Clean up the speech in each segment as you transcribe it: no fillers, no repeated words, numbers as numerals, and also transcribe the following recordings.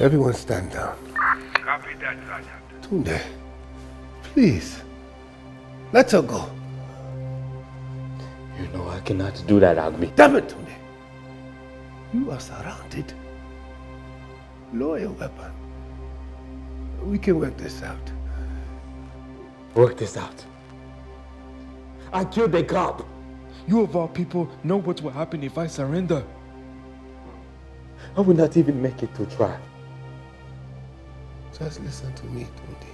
Everyone stand down. Copy that, Sergeant. Tunde, please, let her go. You know I cannot do that, Agbemi. Damn it, Tunde. You are surrounded. Lower your weapon. We can work this out. Work this out? I killed the cop. You of all people know what will happen if I surrender. I will not even make it to trial. Just listen to me, Tunde.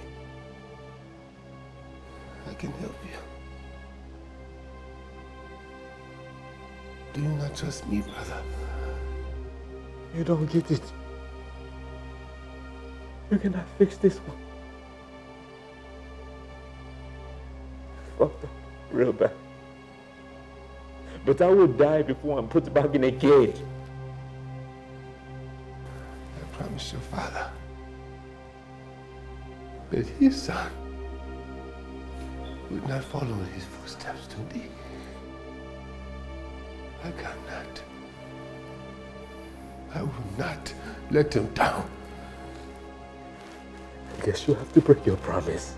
I can help you. Do you not trust me, brother? You don't get it. You cannot fix this one. Fucked up real bad. But I will die before I'm put back in a cage. I promised your father that his son would not follow in his footsteps, Tunde. I cannot. I will not let him down. I guess you have to break your promise.